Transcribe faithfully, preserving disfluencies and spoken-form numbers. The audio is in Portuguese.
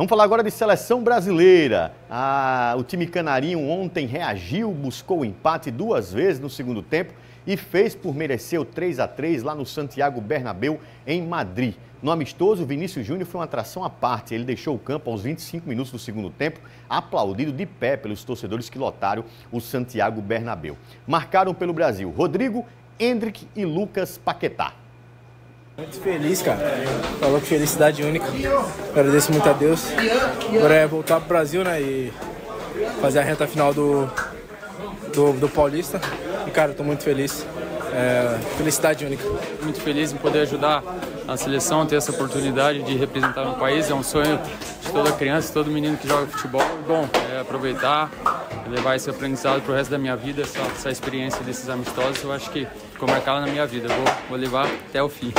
Vamos falar agora de Seleção Brasileira. Ah, o time canarinho ontem reagiu, buscou o empate duas vezes no segundo tempo e fez por merecer o três a três lá no Santiago Bernabéu, em Madrid. No amistoso, Vinícius Júnior foi uma atração à parte. Ele deixou o campo aos vinte e cinco minutos do segundo tempo, aplaudido de pé pelos torcedores que lotaram o Santiago Bernabéu. Marcaram pelo Brasil Rodrigo, Endrick e Lucas Paquetá. Muito feliz, cara. Falou que felicidade única. Agradeço muito a Deus. Agora é voltar pro Brasil, né? E fazer a reta final do, do, do Paulista. E, cara, eu tô muito feliz. É, felicidade única. Muito feliz em poder ajudar a seleção, ter essa oportunidade de representar meu país. É um sonho de toda criança, de todo menino que joga futebol. Bom, é aproveitar, levar esse aprendizado pro resto da minha vida, essa, essa experiência desses amistosos. Eu acho que ficou marcada na minha vida. Vou, vou levar até o fim.